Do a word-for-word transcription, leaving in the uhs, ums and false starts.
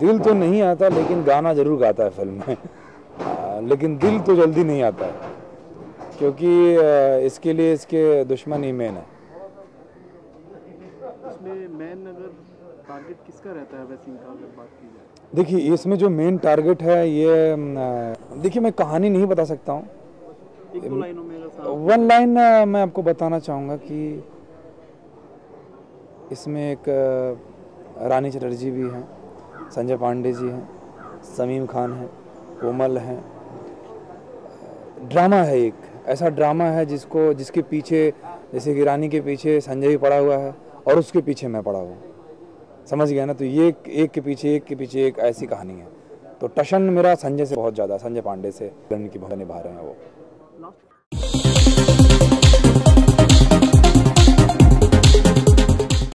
दिल तो नहीं आता, लेकिन गाना जरूर गाता है फिल्म में। आ, लेकिन दिल तो जल्दी नहीं आता है, क्योंकि इसके लिए इसके दुश्मन ही मेन है। इसमें मेन अगर टारगेट किसका रहता है वैसे इनका अगर बात की जाए? देखिए इसमें जो मेन टारगेट है, ये देखिए मैं कहानी नहीं बता सकता हूँ, वन लाइन मैं आपको बताना चाहूँगा कि इसमें एक रानी चटर्जी भी हैं, संजय पांडे जी हैं, समीम खान हैं, कोमल हैं। ड्रामा है, एक ऐसा ड्रामा है जिसको जिसके पीछे, जैसे कि रानी के पीछे संजय भी पड़ा हुआ है और उसके पीछे मैं पड़ा हुआ, समझ गया ना। तो ये एक के पीछे एक के पीछे एक ऐसी कहानी है। तो टशन मेरा संजय से बहुत ज़्यादा, संजय पांडे से की भूमिका निभा रहे हैं वो।